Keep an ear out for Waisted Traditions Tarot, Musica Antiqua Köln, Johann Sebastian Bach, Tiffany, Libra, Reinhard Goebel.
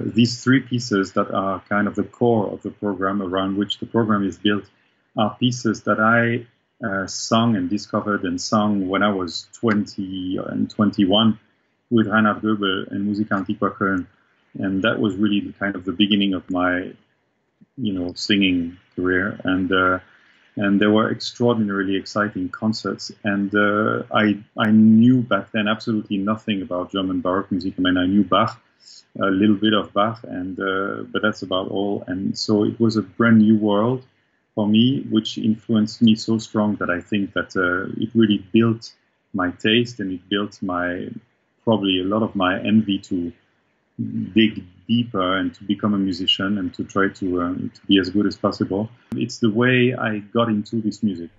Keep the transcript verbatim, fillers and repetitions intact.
These three pieces that are kind of the core of the program, around which the program is built, are pieces that I uh, sung and discovered and sung when I was twenty and twenty-one with Reinhard Goebel and Musica Antiqua Köln. And that was really the kind of the beginning of my, you know, singing career. And uh, and there were extraordinarily exciting concerts. And uh, I I knew back then absolutely nothing about German Baroque music. I mean, I knew Bach, a little bit of Bach, and uh, but that's about all. And so it was a brand new world for me, which influenced me so strong that I think that uh, it really built my taste, and it built my, probably a lot of my envy to dig deeper and to become a musician and to try to, um, to be as good as possible. It's the way I got into this music.